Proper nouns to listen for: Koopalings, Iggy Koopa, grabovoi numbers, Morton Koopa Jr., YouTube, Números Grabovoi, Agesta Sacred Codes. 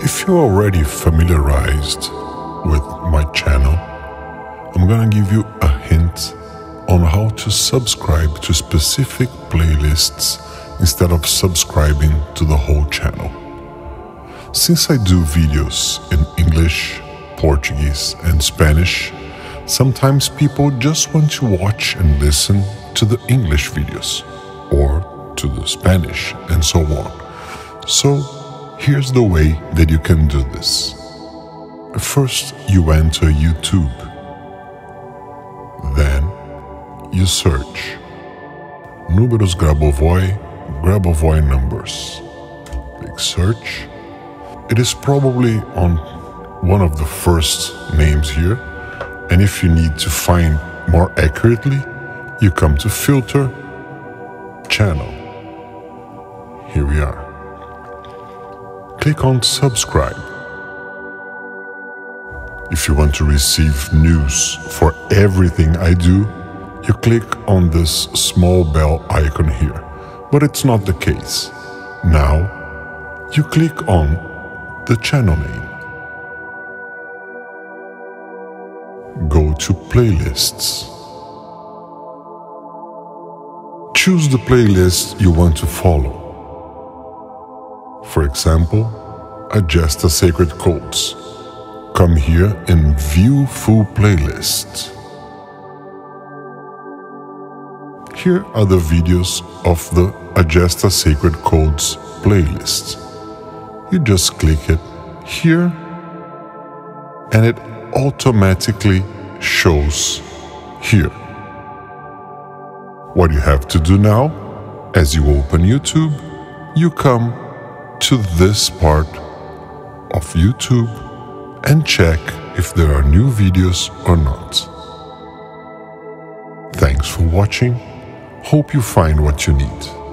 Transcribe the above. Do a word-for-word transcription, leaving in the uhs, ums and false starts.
If you're already familiarized with my channel, I'm gonna give you a hint on how to subscribe to specific playlists instead of subscribing to the whole channel. Since I do videos in English, Portuguese and Spanish, sometimes people just want to watch and listen to the English videos, or to the Spanish and so on. So here's the way that you can do this. First you enter YouTube, then you search Números Grabovoi, Grabovoi numbers. Click search. It is probably on one of the first names here, and if you need to find more accurately, you come to filter, channel. Here we are. Click on subscribe. If you want to receive news for everything I do, you click on this small bell icon here, but it's not the case. Now you click on the channel name. Go to playlists. Choose the playlist you want to follow. For example, Agesta Sacred Codes. Come here and view full playlist. Here are the videos of the Agesta Sacred Codes playlist. You just click it here and it automatically shows here. What you have to do now, as you open YouTube, you come to this part of YouTube and check if there are new videos or not. Thanks for watching. Hope you find what you need.